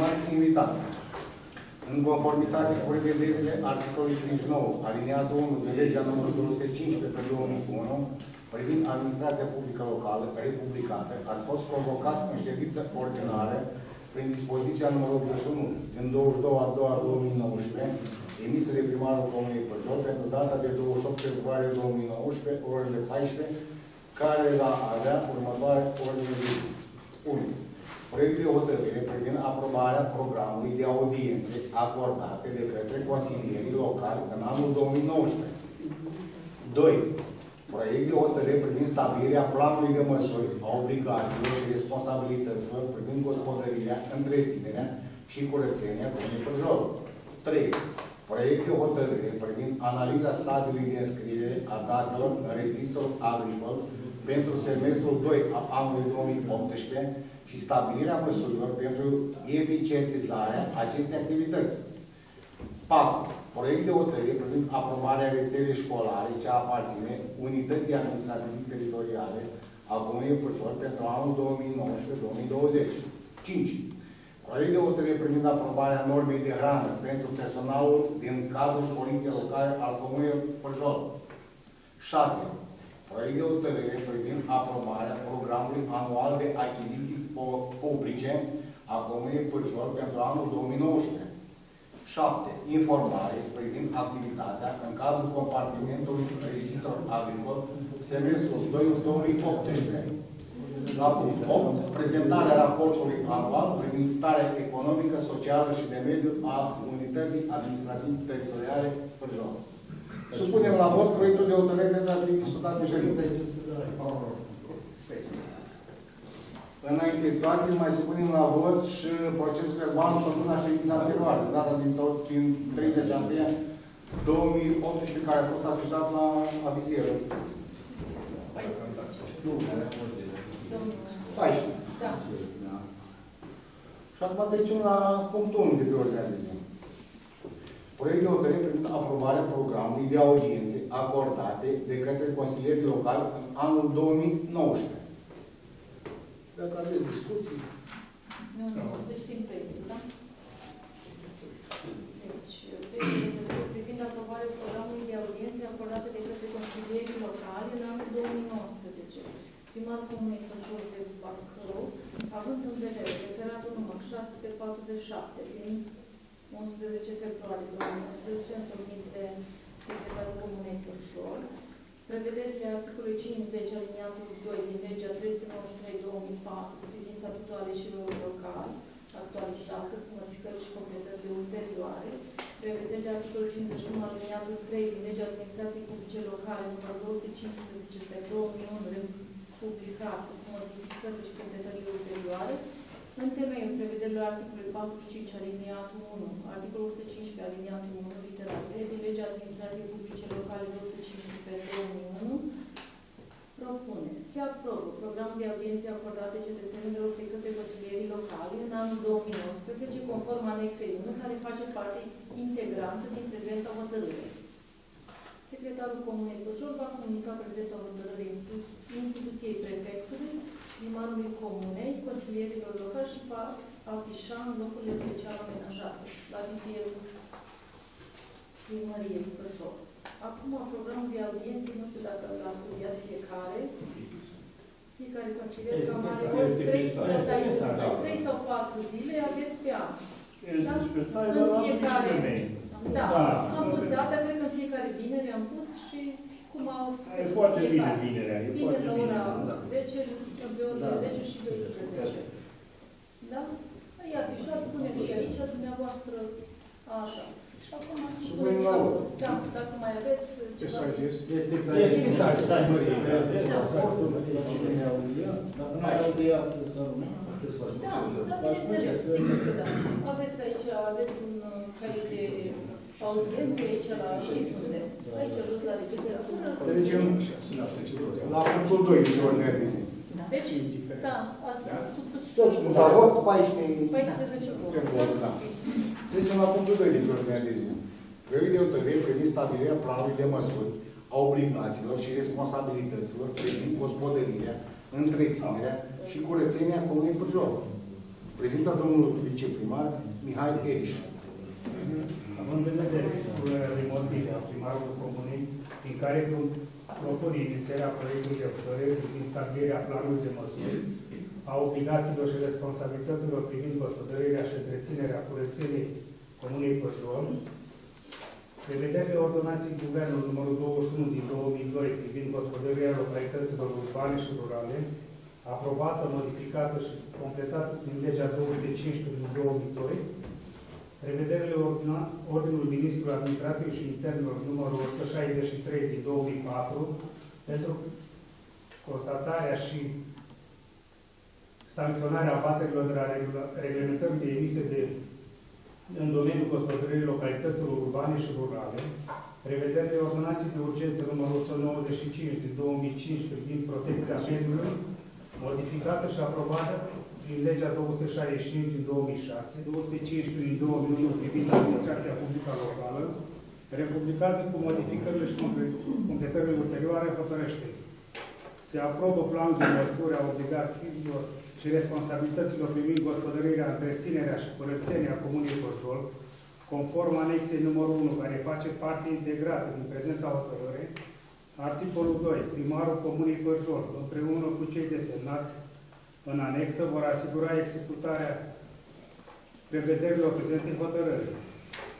urmări imunitatea. În conformitate cu prevederile articolului 59, alineatul 1 de legea numărul 215/2001, privind administrația publică locală republicată, ați fost convocați în ședință ordinară prin dispoziția numărul 81 din 22/2/2019, emisă de primarul Comunei Pârjol pentru data de 28 februarie 2019, orele 14, care va avea următoare ordine de zi. 1. Proiect de hotărâre privind aprobarea programului de audiențe acordate de către consilierii locali în anul 2019. 2. Proiect de hotărâre privind stabilirea planului de măsuri a obligațiilor și responsabilităților privind gospodărirea, întreținerea și curățenia Comunei Pârjol. 3. Proiect de hotărâre privind analiza stadiului de înscriere a datelor în registrul agricol pentru semestrul 2 al anului 2018 și stabilirea măsurilor pentru eficientizarea acestei activități. 4. Proiect de hotărâre privind aprobarea rețelei școlare ce aparține unității administrative teritoriale a Comunei Pârjol pentru anul 2019-2020. 5. Proiect de hotărâre privind aprobarea normei de hrană pentru personalul din cadrul Poliției Locale al Comunei Pârjol. 6. Proiect de hotărâre privind aprobarea programului anual de achiziții publice a Comunei Pârjol pentru anul 2019. 7. Informare privind activitatea în cadrul compartimentului registru agricol semestrul 2/2018. La punctul 8. Prezentarea raportului anual privind starea economică, socială și de mediu a unității administrativ-teritoriale Pârjol. Supunem la vot proiectul de hotărâre pentru a fi discutat în ședință. Înainte de toate, mai supunem la vot și procesul verbal făcut la ședința anterioară, data din 30 ianuarie 2018, care a fost asociat la avizieră. 14. Da. Și acum trecem la punctul 1 de pe ordinea de zi. Proiect de hotărâre privind aprobarea programului de audiențe acordate de către consilierii locali în anul 2019. Dacă aveți discuții... Nu, nu, o să știm proiectul, da? Deci, privind aprobarea programului de audiențe acordate de către consilierii locali în anul 2019, primar Comunei Pârjol de Bacău, având în vedere referatul număr 647 din 11 februarie 2019, întâlnit de secretarul Comunei Pârjol, prevederile articolului 50 aliniatul 2 din legea 393/2004 privind statutul aleșilor locali, actualizată cu modificări și completări ulterioare, prevederile articolului 51 aliniatul 3 din legea administrației publice locale nr. 215/2001 publicată cu modificări și completări ulterioare, în temeiul prevederilor articolului 45 aliniatul 1, articolul 115 aliniatul 1 litera B din legea administrației publice locale 215/2001 propune. Se aprobă programul de audiențe acordate cetățenilor de către consilierii locali în anul 2019, conform anexei 1, care face parte integrantă din prezenta hotărâre. Secretarul Comunei Pârjol va comunica prezenta hotărâre instituției prefectului, primarului comunei, consilierilor locali și va afișa în locurile special amenajate, la vizierul primăriei Pârjol. Acum, programul de audiențe, nu știu dacă l-a studiat fiecare. Fiecare consilier cam are 3 sau 4 zile, aveți pe an. În fiecare. Da, am pus data, cred că în fiecare vineri am pus și cum au spus. E foarte bine vinerea. Vineri la ora 10, între ora 10 și 12. Da? Îi afișat, punem și aici, dumneavoastră, așa. Supunem la vot. Da, dacă mai aveți ceva... Este clar. Dacă nu ai audiat, să rămâne. Da, dar înțelegeți, sigur că da. Aveți aici, aveți un caiet de audiențe aici la științe. Aici jos la registratură. Trecem la punctul 2 din ordinea de zi. Deci, da, ați supus... Supus la vot, 14 vot. Trecem la punctul 2 din ordinea de zi. Proiect de hotărâre privind stabilirea planului de măsuri a obligațiilor și responsabilităților privind gospodărirea, întreținerea și curățenia Comunei Pârjol. Prezintă domnul viceprimar Mihai Eriș. Având în vedere expunerea de motive a primarului comunei, din care propune inițierea proiectului de hotărâre privind stabilirea planului de măsuri, a obligațiilor și responsabilităților privind gospodărirea și întreținerea curățeniei comunei Pârjol, prevederile ordonanței Guvernului numărul 21 din 2002 privind gospodărirea localităților urbane și rurale, aprobată, modificată și completată prin Legea 2/2015 din 2002, prevederile Ordinului Ministrului Administrativ și Internelor numărul 163 din 2004 pentru constatarea și sancționarea abaterilor de la reglementări de emise în domeniul gospodăririi localităților urbane și rurale, prevederile Ordonanței de Urgență numărul 195 din 2015 din protecția mediului, modificată și aprobată prin legea 265 din 2006, 215 din 2001 privind administrația publică locală, republicată cu modificările și completările ulterioare, hotărăște. Se aprobă planul de măsuri a obligațiilor și responsabilităților privind gospodărirea, întreținerea și curățenia comunei Păjol, conform anexei numărul 1, care face parte integrată din prezenta hotărâre, articolul 2, primarul comunei Păjol, împreună cu cei desemnați în anexă, vor asigura executarea prevederilor prezentei hotărâri.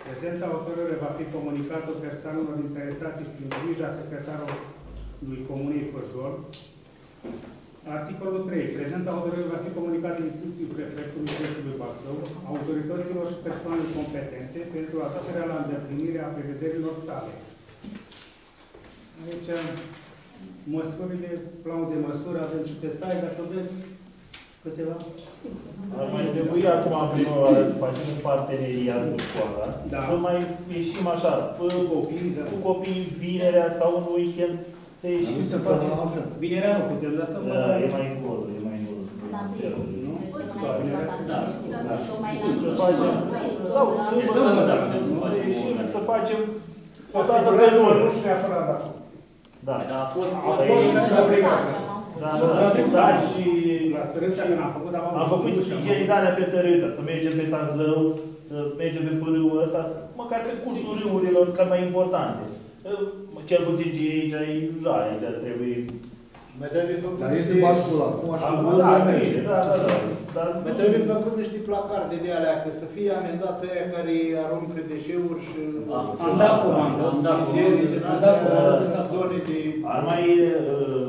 Prezenta hotărâre va fi comunicată persoanelor interesate prin grija secretarului comunei Păjol. Articolul 3. Prezenta hotărâre va fi comunicată instituției prefectului județului Bacău, autorităților și persoanelor competente pentru atragerea la îndeplinire a prevederilor sale. Aici, măsurile, planul de măsuri, avem și pe site, dacă vreți, câteva. Ar mai trebui acum, prima oară, să facem un parteneriat cu școala, să mai ieșim așa, cu copiii vinerea sau un weekend, să ieșim să facem. Vinerea nu putem, dar să mă dă. E mai încolo, e mai încolo. Nu? Sau să ieșim, să facem o dată pe zonă. Nu știu neapărat acolo. Da, dar a fost am făcut igienizarea pe Tărâța, să mergem pe Tazlău, să mergem pe pârâul ăsta, măcar pe cursul râurilor, că mai importante. Cel puțin ce e aici, e jale, ce-ați trebuie. Dar este basculat. Mă trebuie făcut niște placarde de alea, că să fie amendați aia care aruncă deșeuri și... Am dat comandă. Ar mai,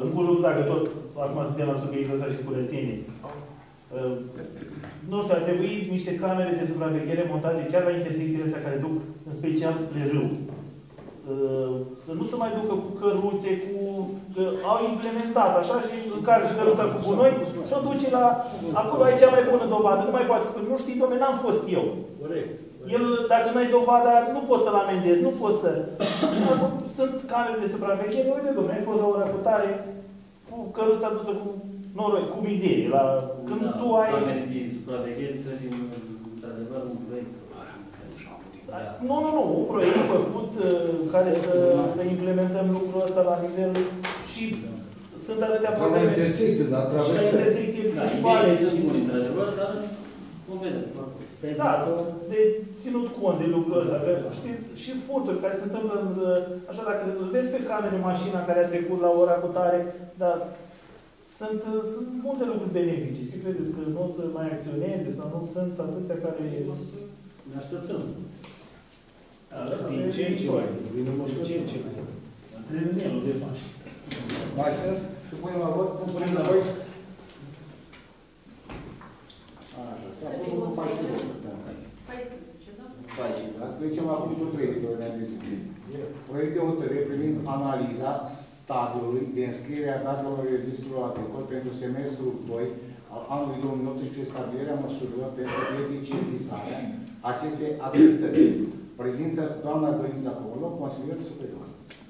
în curul, dacă tot, acum suntem la subiectul ăsta și curățenii, nu știu, ar trebui niște camere de supraveghere montate chiar la intersecțiile astea care duc în special spre râu. Să nu se mai ducă cu căruțe, cu... că au implementat așa și încarcă căruța cu gunoi și o duce la... Acolo aici mai bună dovadă, nu mai poate spune, nu știi, dom'le, n-am fost eu. El, dacă nu ai dovada, nu poți să-l amendezi, nu poți să... Sunt camere de supraveghere, uite, dom'le, ai fost la ora cu tare, cu căruța dusă cu noroi, cu mizerie, la... Când tu ai... Camere de supraveghere, trebuie într-adevăr un proiect. Nu, nu, nu. Un proiect făcut care să implementăm lucrul ăsta la nivel și sunt atâtea probleme. La intersecție, da, traversări. Și la intersecție principale. Sunt buni, într-adevăr, dar nu vedem. Da, de ținut cont de lucrul ăsta. Știți, și furturi care se întâmplă, așa, dacă vezi pe camere mașina care a trecut la ora cu tare, dar sunt multe lucruri benefice. Și credeți că nu o să mai acționeze sau nu sunt atâția care... Ne așteptăm. Din ce în ce mai mai sens, și punem la vot, punem la vot. Așa, se apără cu 14. Trecem la punctul 3, pe ordinea de zi. Proiect de hotărâre privind analiza stadiului de înscriere a datelor registrului agricol pentru semestrul 2 al anului 2018, stabilirea măsurilor pentru eficientizarea acestei activități. Prezintă doamna Doinița, consilier superior.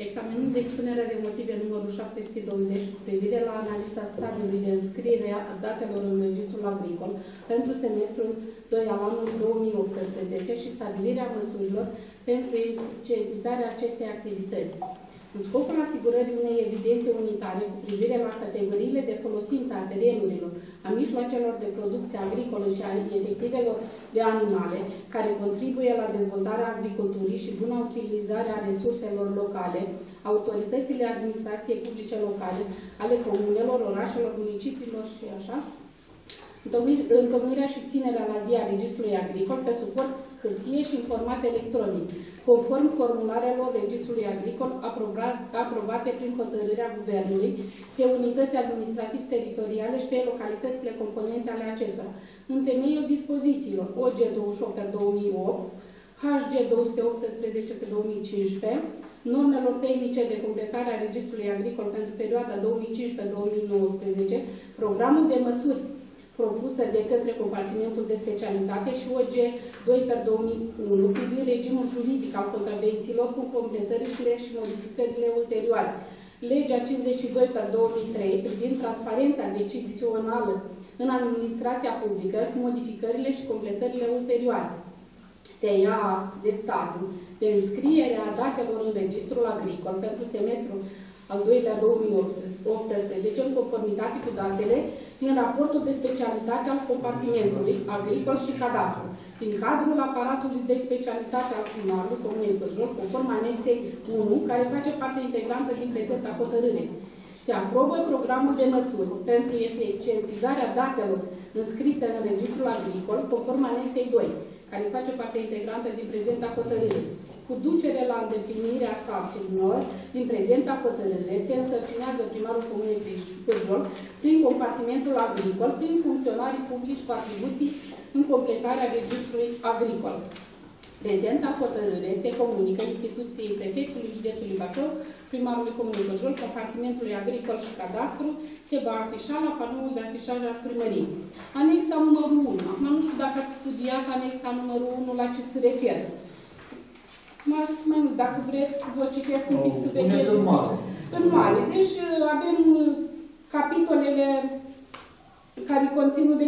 Examinând expunerea de motive numărul 720 cu privire la analiza stadiului de înscriere a datelor în registrul agricol pentru semestrul 2 al anului 2018 și stabilirea măsurilor pentru eficientizarea acestei activități. În scopul asigurării unei evidențe unitare cu privire la categoriile de folosință a terenurilor, a mijloacelor de producție agricolă și a efectivelor de animale, care contribuie la dezvoltarea agriculturii și bună utilizare a resurselor locale, autoritățile administrației publice locale, ale comunelor, orașelor, municipiilor și așa, întocmirea și ținerea la zi a registrului agricol pe suport hârtie și în format electronic, conform formulelor registrului agricol aprobate prin hotărârea Guvernului pe unități administrativ-teritoriale și pe localitățile componente ale acestora. În temeiul dispozițiilor OG 28-2008, HG 2/2008, normelor tehnice de completare a registrului agricol pentru perioada 2015-2019, programul de măsuri propusă de către compartimentul de specialitate și OG 2/2001 privind regimul juridic al contravențiilor cu completările și modificările ulterioare. Legea 52/2003 privind transparența decizională în administrația publică cu modificările și completările ulterioare. Se ia act de statul de înscriere a datelor în registrul agricol pentru semestrul al doilea 2018, în conformitate cu datele din raportul de specialitate al compartimentului agricol și cadastru, din cadrul aparatului de specialitate al primarului Comunei Pârjol, conform anexei 1, care face parte integrantă din prezenta hotărâre. Se aprobă programul de măsuri pentru eficientizarea datelor înscrise în registrul agricol, conform anexei 2, care face parte integrantă din prezenta hotărâre. Cu ducere la îndeplinirea sarcinilor din prezenta hotărâre, se însărcinează primarul Comunei Pârjol prin compartimentul agricol, prin funcționarii publici cu atribuții în completarea registrului agricol. Prezenta hotărâre se comunică instituției prefectului județului Bacău, primarului Comunei Pârjol, compartimentului agricol și cadastru, se va afișa la panoul de afișare al primăriei. Anexa numărul 1. Acum nu știu dacă ați studiat anexa numărul 1 la ce se referă. Dacă vreți, vă citesc un pic să vedeți. În mare. Deci avem capitolele care conțin de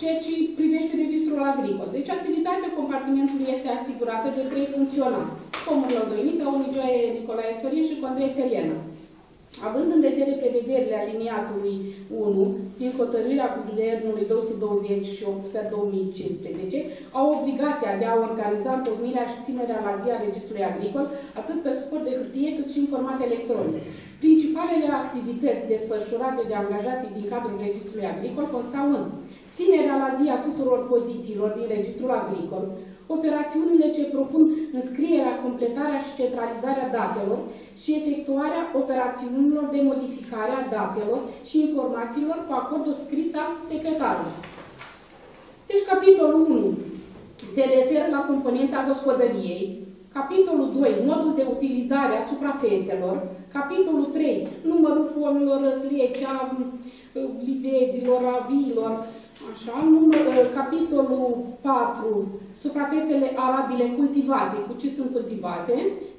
ceea ce privește registrul agricol. Deci activitatea compartimentului este asigurată de 3 funcționari. Comunul Doinița, unii Nicolae Sorin și Condrei Elena. Având în vedere prevederile aliniatului 1 din hotărârea Guvernului 228/2015, au obligația de a organiza întocmirea și ținerea la zi a registrului agricol, atât pe suport de hârtie, cât și în format electronic. Principalele activități desfășurate de angajații din cadrul registrului agricol constau în ținerea la zi a tuturor pozițiilor din registrul agricol, operațiunile ce propun înscrierea, completarea și centralizarea datelor și efectuarea operațiunilor de modificare a datelor și informațiilor cu acordul scris al secretarului. Deci, capitolul 1 se referă la componența gospodăriei, capitolul 2, modul de utilizare a suprafețelor, capitolul 3, numărul pomilor, răzliece, a livezilor, a viilor, așa, capitolul 4, suprafețele arabile cultivate, cu ce sunt cultivate,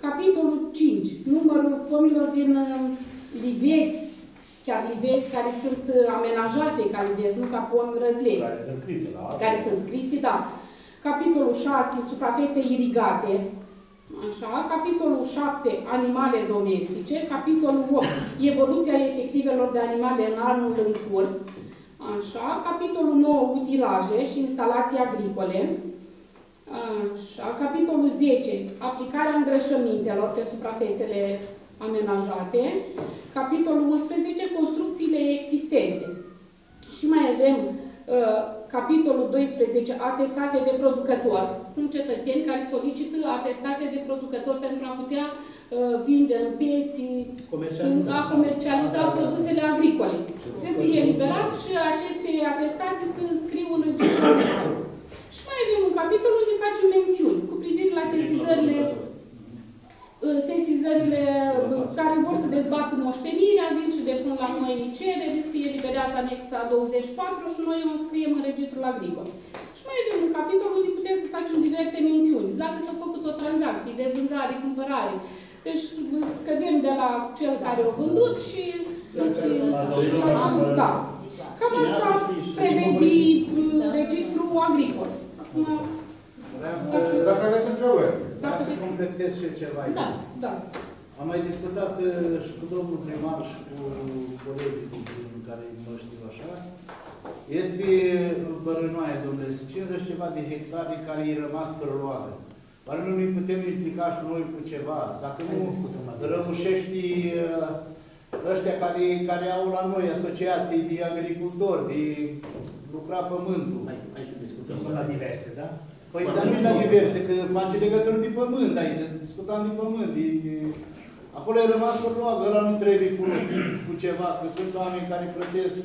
capitolul 5, numărul pomilor din livezi, chiar livezi care sunt amenajate ca livezi, nu ca pomi răzlei. Care sunt scrise, da. Care sunt scrise, da. Capitolul 6, suprafețe irigate, așa, capitolul 7, animale domestice, capitolul 8, evoluția efectivelor de animale în anul în curs, așa, capitolul 9, utilaje și instalații agricole, așa, capitolul 10, aplicarea îngrășămintelor pe suprafețele amenajate, capitolul 11, construcțiile existente. Și mai avem capitolul 12, atestate de producător. Sunt cetățeni care solicită atestate de producător pentru a putea vinde în pieții, a comercializa produsele agricole. Trebuie eliberat și aceste atestate se înscriu în registrul agricol. Și mai avem un capitol unde facem mențiuni cu privire la sesizările care vor să dezbată moștenirea, vin și depun la noi cereri, se eliberează anexa 24 și noi o înscriem în registrul agricol. Și mai avem un capitol unde putem să facem diverse mențiuni. Dacă s-au făcut o tranzacție de vânzare, cumpărare, deci scădem de la cel care o vândut și înscriem la da. Cam asta prevede registrul agricol. Acum, dacă aveți întrebări. Să completez și eu ceva aici. Da, da. Am mai discutat și cu domnul primar și cu colegii care mă știu așa. Este bărânoaie, domnule, 50 ceva de hectare care i-a rămas părăloare. Dar nu ne putem implica și noi cu ceva. Dacă nu rămușești ăștia care au la noi asociații de agricultori, de lucra pământul. Hai să discutăm la diverse, da? Păi, dar nu la diverse, că face legătură de pământ aici. Discutam de pământ. Acolo e rămas părăloare, ăla nu trebuie folosit cu ceva, că sunt oameni care plătesc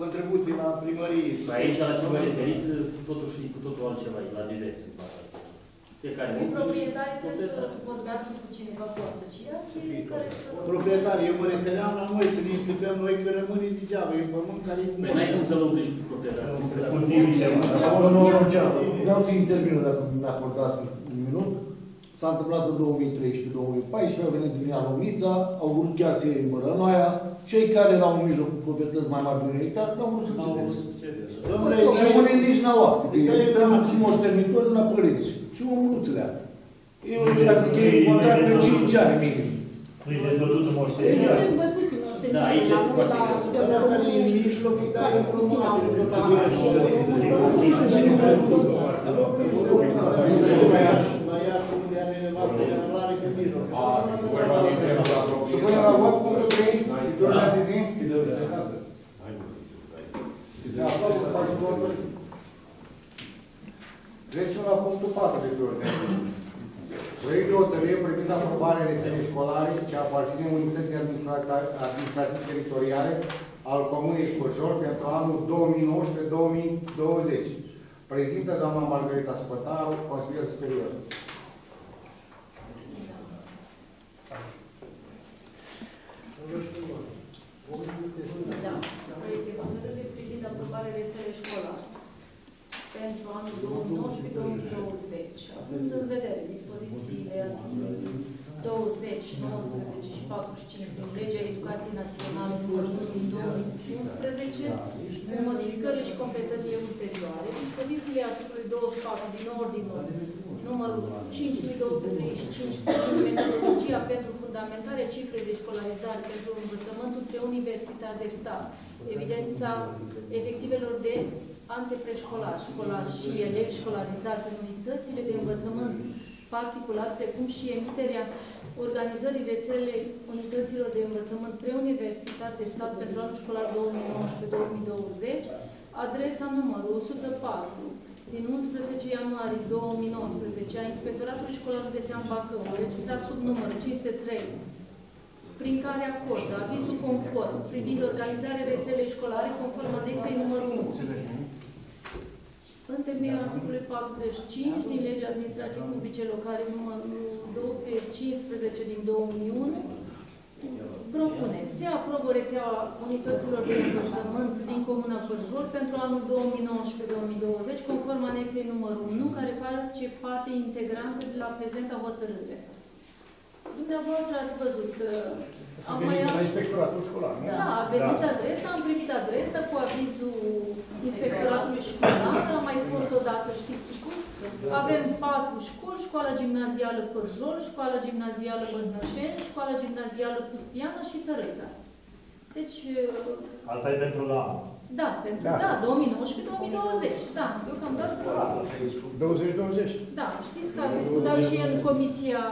contribuții la primărie. Aici, la ce vă referiți, totuși cu totul altceva, la diverse în partea asta. Proprietarii trebuie să vorbească cu cineva cu asociația. Proprietarii, eu mă refeream la noi, să ne implicăm noi că rămâne degeaba. E un pământ care... Păi n-ai cum să-l oprești cu proprietarii. Vreau să intervină, dacă mi-a acordat un minut. S-a întâmplat în 2013-2014, au venit din Iarhomița, au vrut chiar să iei bărănoaia. Cei care erau în mijloc cu proprietăți mai mari de un hectar, n-au vrut să-l cedeze. Și unii nici n-au luat. Pe un moșternitor la părinți. Și omul nu ți-l are. Eu dacă chei contract pe 5 ani minim. Nu e dezbătut în moșternitor. Nu e dezbătut în moșternitor. Da, aici este foarte greu. Dar care e nici locuitar, e promoat. La ea sunt de ani de masă, de anulare pe mijloc. Și până la vot, cum vreau să iei? Doamna de zi? Da. Trecem la punctul 4 de ordine. Proiect de hotărâre privind aprobarea rețelei școlare ce aparține unității administrativ-teritoriale al Comunei Pârjol pentru anul 2019-2020. Prezintă doamna Margarita Spătaru, consilier superior. Da. Proiect de hotărâre privind aprobarea rețelei școlare pentru anul 2019-2020. Având în vedere dispozițiile articolului 20, 19 și 45 din Legea Educației Naționale din 2011, modificările și completările ulterioare, dispozițiile articolului 24 din Ordinul numărul 5235 metodologia pentru fundamentarea cifrei de școlarizare pentru învățământul preuniversitar de stat, evidența efectivelor de antepreșcolar, școlar și elevi școlarizați în unitățile de învățământ particular, precum și emiterea organizării rețelei unităților de învățământ preuniversitar de stat pentru anul școlar 2019-2020, adresa numărul 104 din 11 ianuarie 2019 a Inspectoratului Școlar Județean Bacău, înregistrat sub număr 503, prin care acordă avizul conform privind organizarea rețelei școlare conform anexei numărul 1. În temeiul articolului 45 din Legea Administrației Publice Locale numărul 215 din 2001, propune, se aprobă rețeaua unităților de învățământ din Comuna Pârjol pentru anul 2019-2020, conform anexei numărul 1, care face parte integrantă de la prezenta hotărâre. Dumneavoastră ați văzut că... Am mai venit la Inspectoratul Școlar, nu? Da, a venit adresa, am primit adresa cu avizul Inspectoratului Școlar, a mai fost odată, știți cum? Avem 4 școli, școala gimnazială Pârjol, școala gimnazială Bărnășeni, școala gimnazială Pustiană și Tărâța. Deci... Asta e pentru la anul. Da, pentru, da, 2019-2020. Da, eu cam dat... 20-20. Da, știți că ați discutat și în Comisia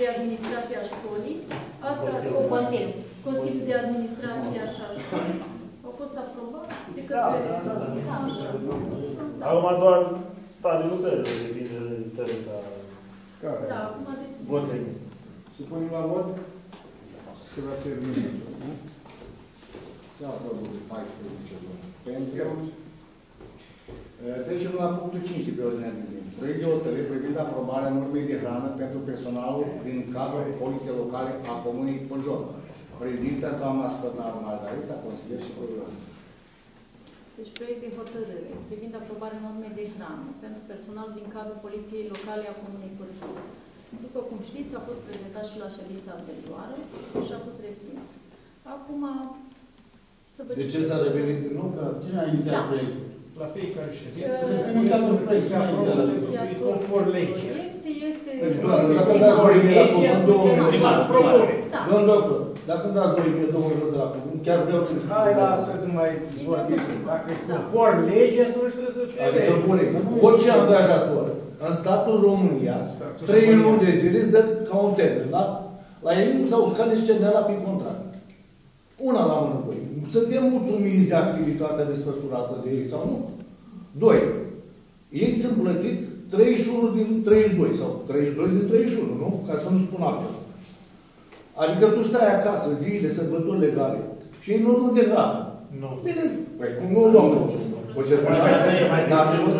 de Administrație a Școlii. Asta o Consiliul de Administrație a Școlii. Au fost aprobat de către... Da, așa. Acum doar stadiul lucrărilor depinde de Tărâța. Da, acum aveți... Supunem la vot? Se va termina. Se aprobă 14. Pentru... Trecem la punctul 5 de pe ordinea de zi. Proiect de hotărâre privind aprobarea normei de hrană pentru personalul din cadrul poliției locale a Comunei Păjol. Prezintă doamna Spătaru Margarita, consilier superior. Deci, proiect de hotărâre privind aprobarea normei de hrană pentru personalul din cadrul poliției locale a Comunei Pârșori. După cum știți, a fost prezentat și la ședința anterioară și a fost respins. Acum, să vă... De ce s-a revenit din nou? Cine a inițiat proiectul? la fiecare ședință se aprobă conform legii. Deci, domnul doctor, dacă îmi dați voie pe 2 minute la cuvânt, chiar vreau să-mi spun. Hai, lasă când mai vorbim. Dacă conform legii, atunci trebuie să fie lege. Orice angajator în statul România, 3 luni de zile îți dă ca un termen. La ei nu s-au uscat nici ceneala pe contract. Una la mână, doi. Suntem mulțumiți de activitatea desfășurată de ei sau nu? 2. Ei sunt plătit 31 din 32 sau 32 din 31, nu? Ca să nu spun altceva. Adică tu stai acasă zile, sărbători legale și ei nu te gravă. Nu. Bine, nu o luăm. N-a scos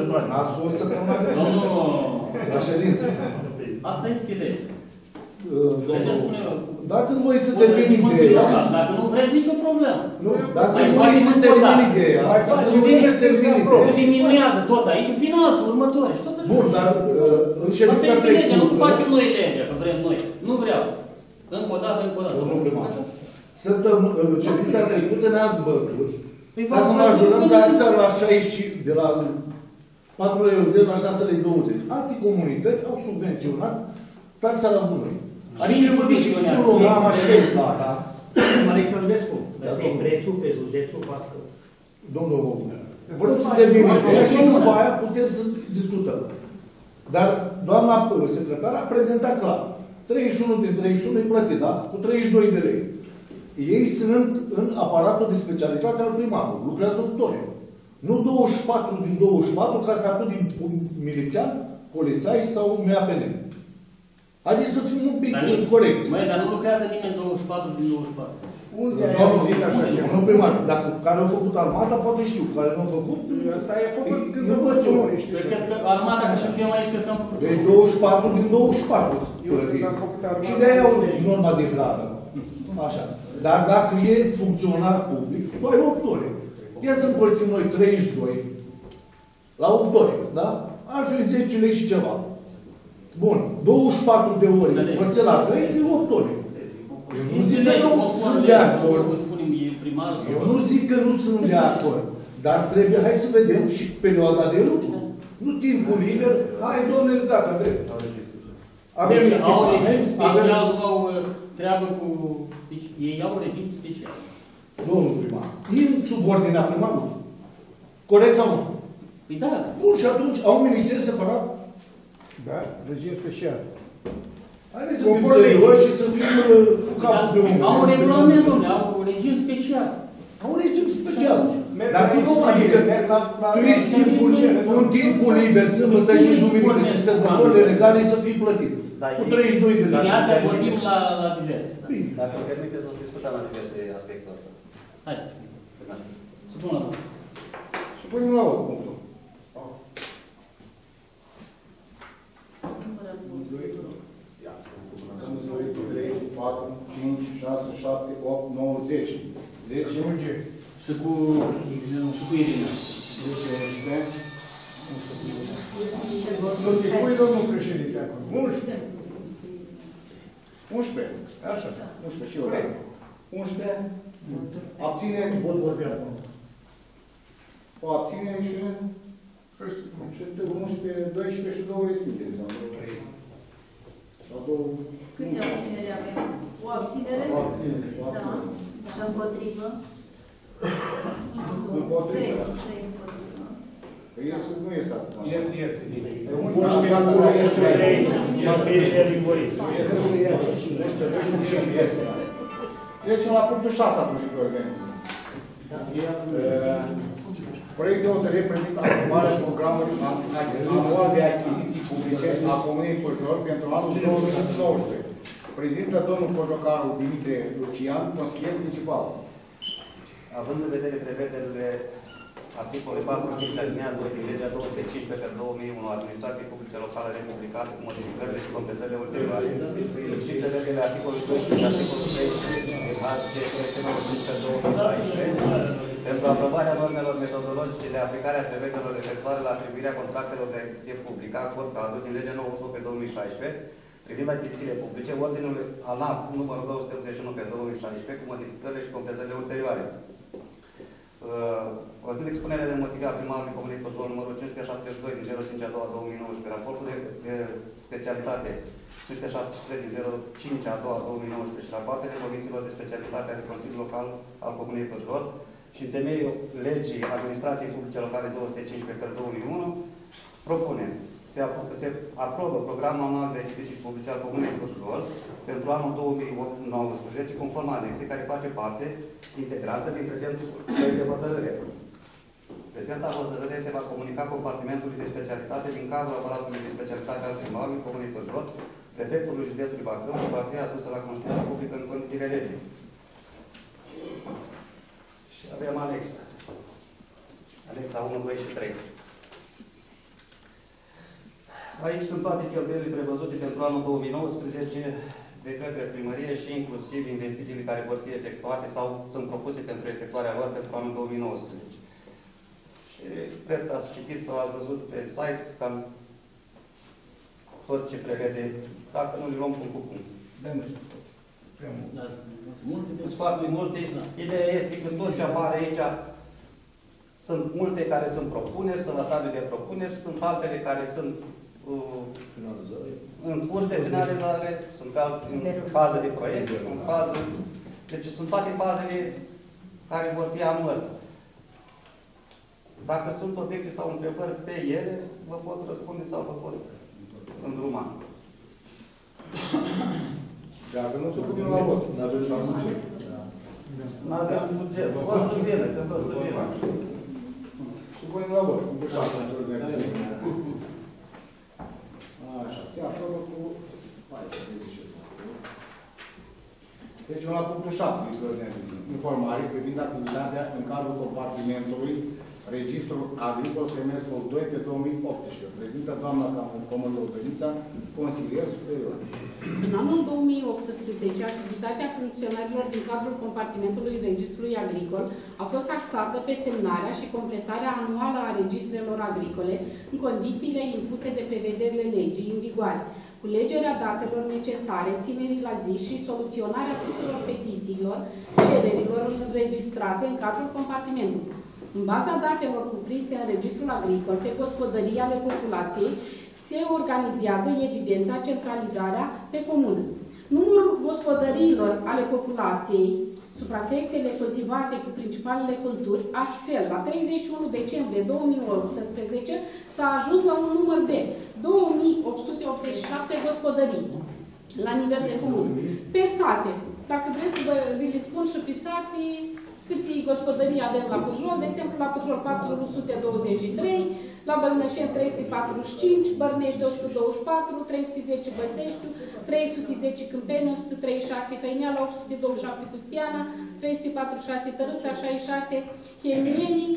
să nu mai trebuie. Nu, nu, nu. La ședință. Asta este legea. Dați-mi voi să termin ideea. Dacă nu vreți, nicio problemă. Dați-mi voi să termin ideea. Se diminuează tot aici, în finanțul următoare și tot așa. Bun, dar în ședința trecută... Asta este legea, nu facem noi legea, că vrem noi. Nu vreau. Încă o dată, încă o dată. În ședința trecută ne-ați bătut ca să mă ajutăm taxa la 60, de la 4,80 la 6,20. Alte comunități au subvenționat taxa la bunuri. Adică eu vă duc și spun o mamă șef plata. Alexandrescu, ăsta e prețul pe județul Bacău. Domnul Român, vă rog să devim legea și după aia putem să discutăm. Dar doamna secretară a prezentat clar. 31 din 31 e plătit, da? Cu 32 de lei. Ei sunt în aparatul de specialitate al primarului. Lucrează 8 ore. Nu 24 din 24, ca să acut din milițian, polițai sau MAPN. Adică să fim un pic corecți. Măi, dar nu lucrează nimeni 24 din 24. Unde ai auzit așa ceva? Nu primar. Dacă care au făcut armata, poate știu. Care nu au făcut, ăsta e făcut când vă văd eu. Cred că armata, că suntem aici, cred că am făcut. Deci 24 din 24. Și de-aia au norma de gradă. Așa. Dar dacă e funcționar public, tu ai 8 ore. Ia să împărțim noi 32 la 8 ore, da? Ar fi 10 lei și ceva. Bun, 24 de ore, părțe la 3, e 8 ore. Eu nu zic că nu sunt de acord. Eu nu zic că nu sunt de acord. Dar trebuie, hai să vedem și perioada de lucru. Nu timpul liber, hai, domnule, dacă drept. Deci au regim special, nu au treabă cu... Deci ei au regim special. Domnul primar, e subordinea primarului. Corect sau nu? Păi da. Bun, și atunci au un minister separat. Da, regim special. Haideți să fim serioși și să fim cu capul de omul. Au un regulament, domnule, au un regim special. Au un regim special. Dar tu nu, adică, tu ești un timpul liber, sâmbătă și duminică și sărbătorile legale să fii plătit. Cu 32 de lei. Din asta vorbim la diverse. Dacă îmi permiteți, vom discuta la diverse aspectul ăsta. Haideți să vedem. Supunem la urmă. Supunem la urmă. Sunt 2, 3, 4, 5, 6, 7, 8, 9, 10. 10. Și cu Irina. 11. Nu te pui, domnul președinte, acolo. 11. 11. Așa. 11 și eu. 11. Abțineri. Vot vorbim acum. O abținere și... 11, 12 și 2 respinte. Sau 3. Câte abținere avem? O abținere? O abținere. Da. Și împotrivă? Împotrivă. 3 împotrivă. Păi nu este abținere. Este, este. Pe 11 este lei. Este rigorism. Este, este. 12 este. Trecem la punctul 6 atunci pe organizare. Proiect de hotărâre privind aprobarea programului anual de achiziții publice a Comunei Pârjol pentru anul 2019. Prezintă domnul Păjocaru Lucian, consilier principal. Având în vedere prevederile articolului 4 din alineatul 2 din legea 2/2001 administrației publice locale republicate cu modificările și completările ulterioare, și prevederile articolului 2 și articolul 3 din HG218-2015, pentru aprobarea normelor metodologice de aplicare a prevederilor referitoare la atribuirea contractelor de achiziție publică, acord cadru din legea 98/2016, privind achizițiile publice, Ordinul ANAP nr. 281/2016, cu modificările și completările ulterioare. Văzând expunerea de motive a primarului Comunei Păjol numărul 572 din 05/02/2019, raportul de specialitate 573 din 05/02/2019 și rapoartele comisiilor de specialitate ale Consiliului Local al Comunei Păjol și în temeiul legii Administrației Publice Locale 215/2001, propune se aprobă programul anual de achiziții publice al Comunei Pârjol pentru anul 2019, conform anexei care face parte integrantă din prezentul proiect de hotărâre. Prezenta hotărâre se va comunica compartimentului de specialitate din cadrul aparatului de specialitate al primarului Comunei Pârjol, prefectului județului Bacău, și va fi adusă la conștiința publică în condițiile legii. Și avem anexa. Anexa 1, 2 și 3. Aici sunt toate cheltuielile prevăzute pentru anul 2019 de către primărie și inclusiv investițiile care vor fi efectuate sau sunt propuse pentru efectuarea lor pentru anul 2019. Și cred că ați citit sau ați văzut pe site cam tot ce prevede, dacă nu le luăm punct cu punct. Sunt foarte multe. Ideea este că tot ce apare aici, sunt multe care sunt propuneri, sunt la stadiu de propuneri, sunt altele care sunt în curs de finalizare, sunt în fază de proiect, în fază... Deci sunt toate fazele care vor fi anul ăsta. Dacă sunt obiecții sau întrebări pe ele, vă pot răspunde sau vă pot îndruma. Dacă nu, să putem la vot. Nu avem la buget. Nu avem buget. O să vină, când o să vină. Și punem la vot. Așa, se aprobă cu 14. Deci la punctul 7 din ordinea de zi. Informare privind activitatea în cadrul compartimentului Registrul Agricol semestrul 2/2018. Prezintă doamna comandor Doinița, consilier superior. În anul 2018, activitatea funcționarilor din cadrul compartimentului Registrului Agricol a fost axată pe semnarea și completarea anuală a registrelor agricole în condițiile impuse de prevederile legii în vigoare, culegerea datelor necesare, ținerii la zi și soluționarea tuturor petițiilor, cererilor înregistrate în cadrul compartimentului. În baza datelor cuprinse în registrul agricol pe gospodării ale populației, se organizează evidența, centralizarea pe comună. Numărul gospodăriilor ale populației, suprafețele cultivate cu principalele culturi, astfel, la 31 decembrie 2018, s-a ajuns la un număr de 2887 gospodării la nivel de comună. Pe sate, dacă vreți să vi le spun și pe sate, câte gospodării avem la Pârjol, de exemplu, la Pârjol 423, la Bărnășeni 345, Bărnești 224, 310 Băsești, 310 Câmpeni, 136 Hăineala, 827 Pustiană, 346 Tărâța, 66 Hemienii.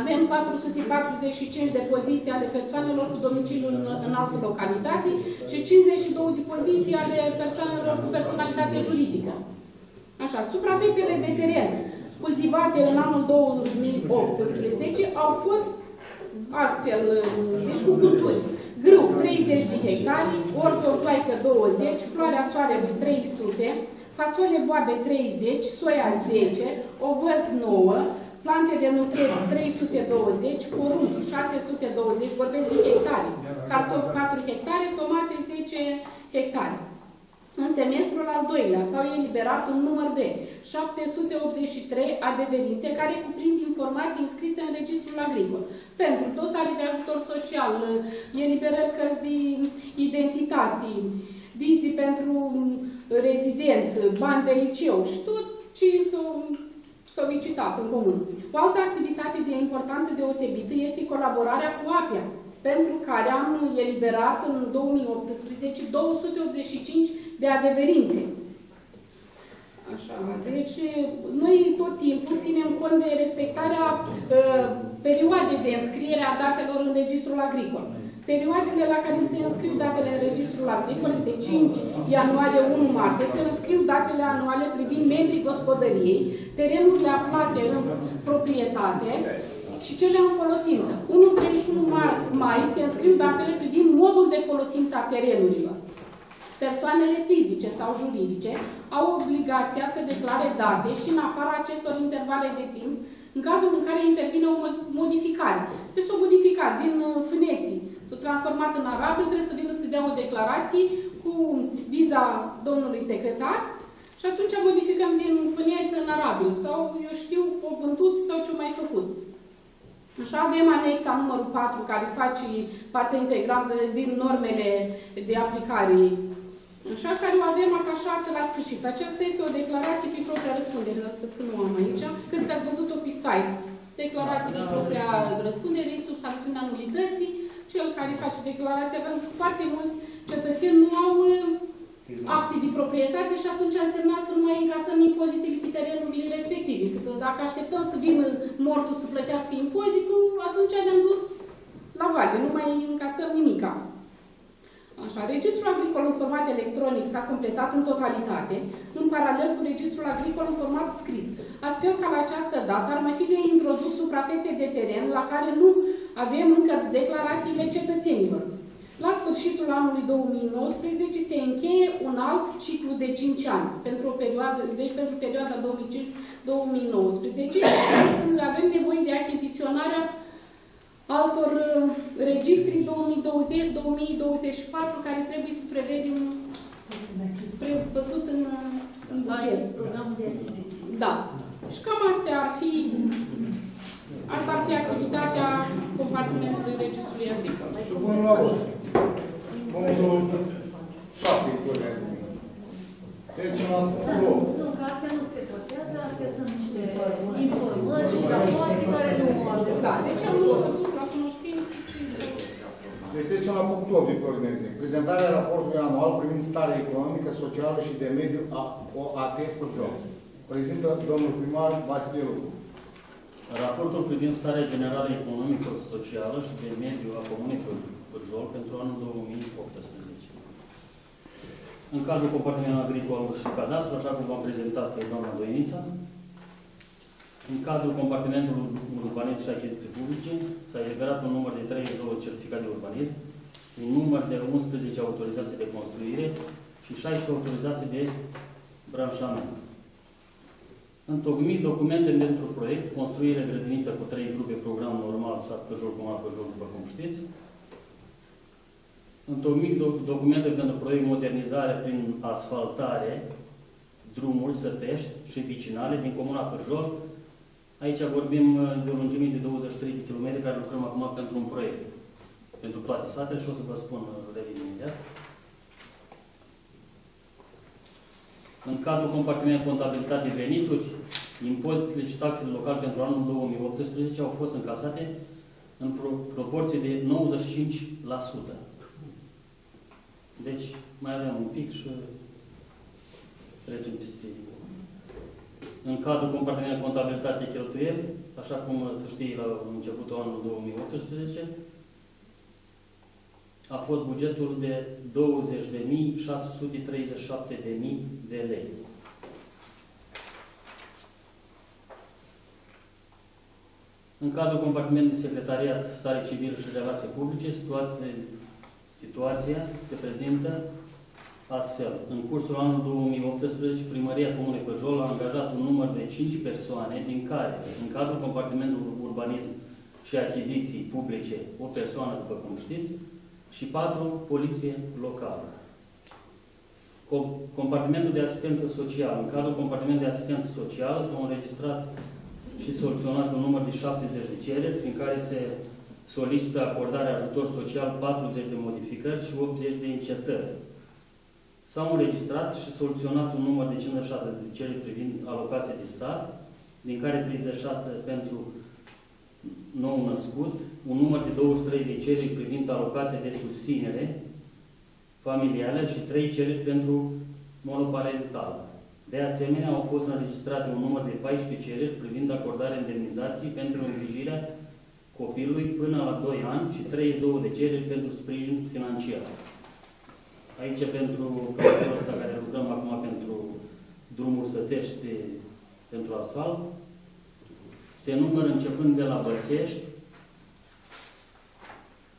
Avem 445 de poziții ale persoanelor cu domiciliu în altă localitate și 52 de poziții ale persoanelor cu personalitate juridică. Așa, suprafețele de teren cultivate în anul 2018 au fost astfel, deci cu culturi. Grâu 30 de hectare, orz orzoaică 20, floarea soarelui 300, fasole boabe 30, soia 10, ovăz 9, plante de nutreț 320, porumb 620, vorbesc de hectare, cartofi 4 hectare, tomate 10 hectare. În semestrul al doilea s-au eliberat un număr de 783 adeverințe care cuprind informații înscrise în registrul agricol. Pentru dosare de ajutor social, eliberări cărți de identitate, vizii pentru rezidență, bani de liceu și tot ce s-au solicitat în comun. O altă activitate de importanță deosebită este colaborarea cu APIA, pentru care am eliberat în 2018 285 de adeverințe. Așa, deci noi tot timpul ținem cont de respectarea perioadei de înscriere a datelor în registrul agricol. Perioadele la care se înscriu datele în registrul agricol este 5 ianuarie 1 martie, se înscriu datele anuale privind membrii gospodăriei, terenurile aflate în proprietate, și cele în folosință. 1-31 mai se înscriu datele privind modul de folosință a terenurilor. Persoanele fizice sau juridice au obligația să declare date și în afara acestor intervale de timp în cazul în care intervine o modificare. Deci s-o modificat din fâneții, s-o transformat în arabil, trebuie să vină să dea o declarație cu viza domnului secretar și atunci modificăm din fâneți în arabil sau, eu știu, o vândut sau ce-o mai făcut. Așa avem anexa numărul 4, care face parte integrantă din normele de aplicare. Așa, care o avem atașată la sfârșit. Aceasta este o declarație prin propria răspundere, că nu am aici, cred că ați văzut-o pe site. Declarație prin propria răspundere, sub sancțiunea nulității, cel care face declarația, pentru că foarte mulți cetățeni nu au acte de proprietate și atunci a însemnat să nu mai încasăm impozitele pe terenurile respective. Dacă așteptăm să vină mortul să plătească impozitul, atunci ne-am dus la vale, nu mai încasăm nimica. Așa, registrul agricol în format electronic s-a completat în totalitate, în paralel cu registrul agricol în format scris. Astfel ca la această dată ar mai fi de introdus suprafețe de teren la care nu avem încă declarațiile cetățenilor. La sfârșitul anului 2019 se încheie un alt ciclu de 5 ani, pentru o perioadă, deci pentru perioada 2005-2019, avem nevoie de achiziționarea altor registri 2020-2024 care trebuie să prevedem prevăzut în buget. Programul de achiziții. Da. Și cam astea ar fi, asta ar fi activitatea compartimentului registrului agricol. Bun la vot. Punctul 7, colegă. Deci, în astea nu se votează, astea sunt niște informări și rapoarte care nu o avem. Da, deci am luat. Deci trecem la punctul 8, coordoneze. Prezentarea raportului anual privind starea economică, socială și de mediu a OAT Pârjol. Prezintă domnul primar Vasileu. Raportul privind starea generală economică, socială și de mediu a comunei Pârjol pentru anul 2018. În cadrul compartimentului agricol și cadastru, așa cum v-am prezentat pe doamna Doinița, în cadrul compartimentului urbanism și achiziții publice, s-a eliberat un număr de 32 certificate de urbanism, un număr de 11 autorizații de construire și 16 autorizații de branșament. Întocmit documente pentru proiect, construire grădiniță cu 3 grupe, program normal, sat Păjol, comună Păjol, după cum știți. Întocmit documente pentru proiect, modernizare prin asfaltare, drumuri, săpești și vicinale din comuna Păjol. Aici vorbim de o lungime de 23 de km care lucrăm acum pentru un proiect. Pentru toate satele și o să vă spun revin imediat. În cadrul compartimentului contabilitate de venituri, impozitele și taxele locale pentru anul 2018 au fost încasate în proporție de 95%. Deci mai avem un pic și trecem peste. În cadrul compartimentului contabilitate cheltuieli, așa cum să știi la începutul anului 2018, a fost bugetul de 20.637.000 de lei. În cadrul compartimentului de secretariat, stare civilă și relații publice, situația se prezintă astfel. În cursul anului 2018, Primăria Comunei Păjol a angajat un număr de 5 persoane, din care, în cadrul compartimentului urbanism și achiziții publice, o persoană, după cum știți, și 4 poliție locală. Compartimentul de asistență socială. În cadrul compartimentului de asistență socială s-au înregistrat și soluționat un număr de 70 de cereri, prin care se solicită acordarea ajutor social, 40 de modificări și 80 de încetări. S-au înregistrat și soluționat un număr de 57 de cereri privind alocația de stat, din care 36 pentru nou născut, un număr de 23 de cereri privind alocația de susținere familială și 3 cereri pentru monoparentală. De asemenea, au fost înregistrate un număr de 14 cereri privind acordarea indemnizației pentru îngrijirea copilului până la 2 ani și 32 de cereri pentru sprijin financiar. Aici, pentru proiectul ăsta care lucrăm acum pentru drumuri sătești, pentru asfalt, se numără începând de la Băsești,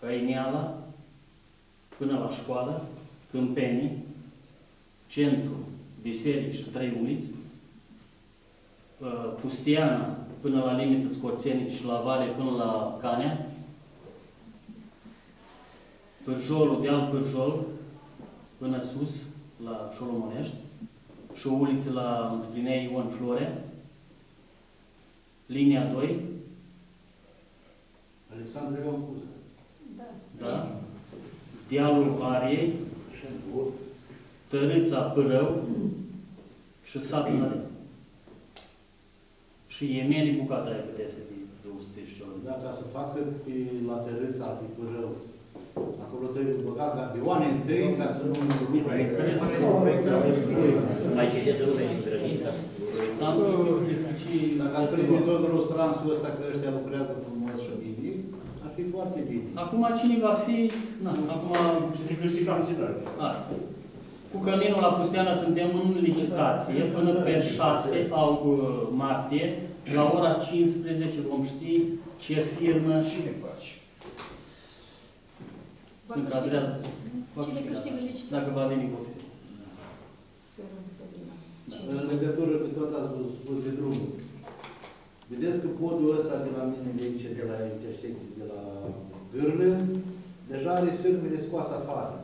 Cainiala, până la școală, Câmpeni, Centru, Biserici și Trei Uniți, Pustiană, până la limită Scorțenic și la vale până la Canea, Pârjolul, deal Pârjol, până sus, la Șolomonești, și o uliță la însplinei Ion Flore, linia 2. Alexandru Ion Cuză. Da. Da. Dealul Ariei, Tărâța Pârău și satul Nădea. Și Emeli bucata aia câtea să fie 200 și ceva. Da, ca să facă pe la Tărâța, pe Pârău, acolo trebuie băgat gabioane întâi, ca să nu... Înțeles, să se proiectă. Mai știți să lumea din Părăminta? Am să știu despre ce... Dacă ați prinde tot rostransul ăsta, că ăștia lucrează frumos și bine, ar fi foarte bine. Acum cine va fi... Acum... Nici nu știi că am citat. Asta. Cu Călinul la Pustiană suntem în licitație, până pe 6 martie, la ora 15 vom ști ce firmă și ne faci. Se încadrează. Cine câștigă licitație? Dacă va veni copil. Sperăm să vină. În legătură cu tot ați spus de drumul. Vedeți că podul ăsta de la mine de aici, de la intersecții, de la Gârlă, deja are sârmile scoase afară.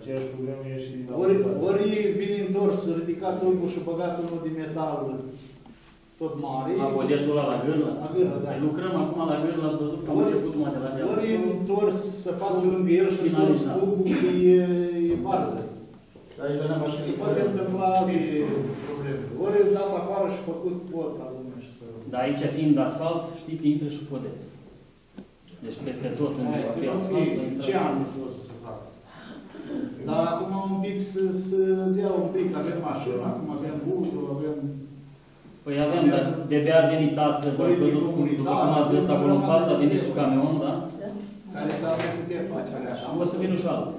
Aceeași problemă e și din altă. Ori vine întors, ridicat omul și băgat unul din metal tot mare. La podețul ăla la gârlă? La gârlă, da. Lucrăm acum la gârlă, ați văzut că am început numai de la gârlă. Ori întors, să facă lângă el și întors cubul, e varză. Se poate întâmpla de probleme. Ori îl dat afară și făcut pot la lume și să... Dar aici fiind asfalt, știi că intră și podeți. Deci peste tot unde va fi asfalt, ce am zis? Dar acum un pic să dea un pic, avem mașină, acum avem busul, avem... Păi avem, dar de-abia a venit astăzi, ați văzut, după cum ați văzut acolo în față, a venit și camion, da? Care s-ar putea face alea așa. O să vină și altă.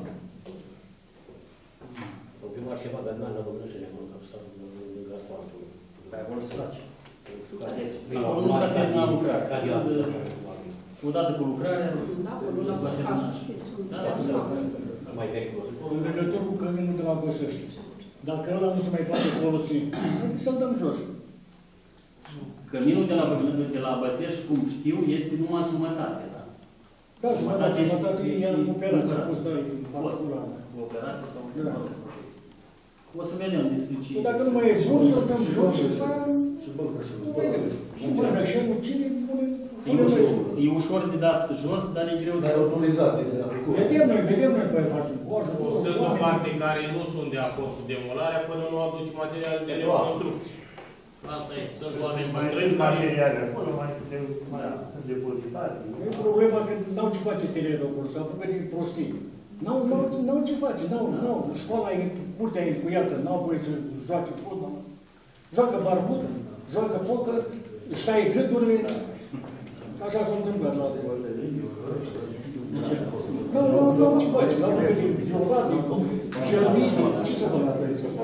O primar ceva, dar nu am la Bărnășeni, am încăpsat lângă asfaltul. Păi acolo se face. Acolo nu s-a terminat lucrarea. Odată cu lucrarea... Da, acolo la Bărnășeni, știți cum... În legătură cu căminul de la Băsăști, dacă ăla nu se mai poate folosi, să-l dăm jos. Căminul de la Băsăști, cum știu, este numai jumătate. Da, jumătate e operație. Operație sau jumătate. O să vedem despre ce... Dacă nu mai e jos, să-l dăm jos și să... Nu vedem. Și Bărnășenul cine pune... E ușor de dat jos, dar e greu de autorizație. Vedem noi că facem. Sunt o parte care nu sunt de acord cu demolarea până nu aduci materiale de reconstrucție. Asta e. Sunt oameni bătrâni care... Sunt depozitate. E problema că n-au ce face terenul acolo, s-a apucat din prostii. N-au ce face, n-au. Școala e curtea încuiată, n-au voie să joace fotbal. Joacă barbută, joacă poker, își taie gâturile. Așa s-a întâmplat la asta. Dar nu ce faci, dar nu găsim violadii, cernitii, ce să fac la pereții ăsta?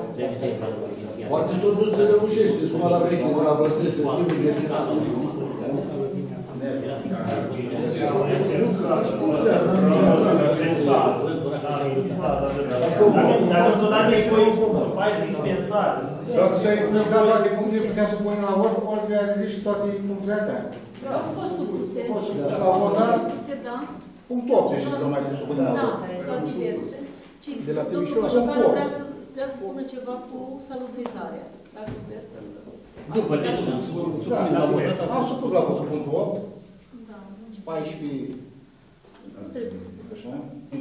Poate totul se reușește, suma la pereții, la vărsese, se schimbă destinații. Dar totodată ești voi faci dispensare. Dacă s-a impulsat toate punctele, putea să punem la vot, ori realizezi și toate punctele astea. Au fost supuse. Au fost supuse la votat. Punct 8. Și s-au mai supune la votat. Da, la diverse. De la Timișoara sunt 8. Vreau să spună ceva cu salubrizarea. Dacă vreau să... După deci am supus la votat. Punct 8. 14. Nu trebuie supus. Așa? Nu,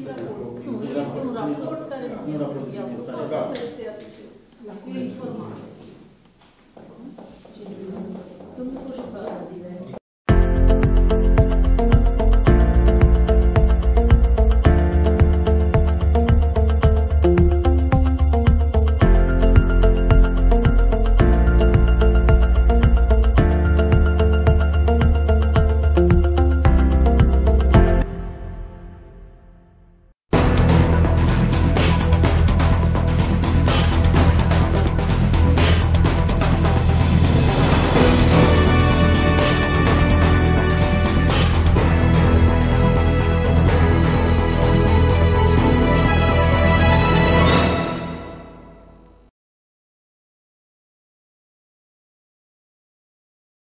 este un raport care... Nu, este un raport. Este informație.